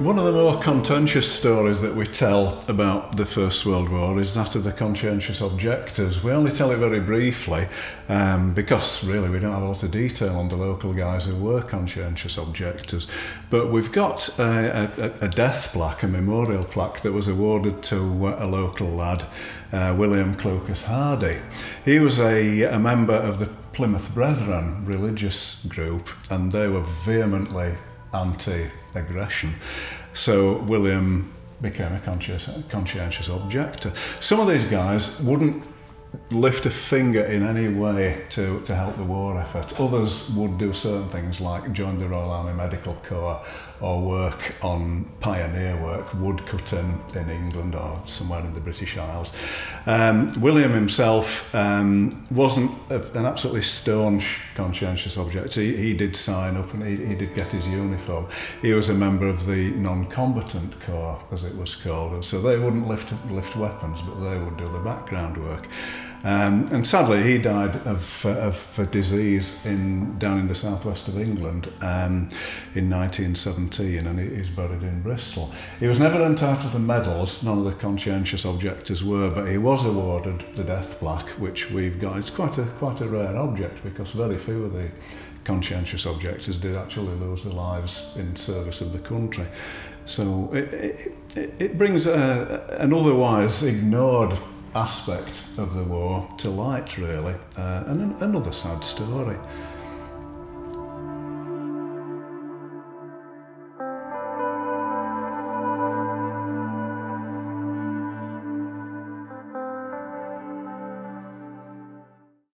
One of the more contentious stories that we tell about the First World War is that of the conscientious objectors. We only tell it very briefly because really we don't have a lot of detail on the local guys who were conscientious objectors. But we've got a death plaque, a memorial plaque that was awarded to a local lad, William Clucas Hardy. He was a member of the Plymouth Brethren religious group, and they were vehemently anti-aggression. So William became a conscientious objector. Some of these guys wouldn't lift a finger in any way to help the war effort. Others would do certain things like join the Royal Army Medical Corps or work on pioneer work, woodcutting in England or somewhere in the British Isles. William himself wasn't an absolutely staunch conscientious objector. He did sign up and he did get his uniform. He was a member of the non-combatant corps, as it was called, so they wouldn't lift weapons, but they would do the background work. And sadly, he died of a disease down in the southwest of England in 1917, and he's buried in Bristol. He was never entitled to medals, none of the conscientious objectors were, but he was awarded the death plaque, which we've got. It's quite a rare object because very few of the conscientious objectors did actually lose their lives in service of the country. So it brings an otherwise ignored aspect of the war to light, really, and another sad story.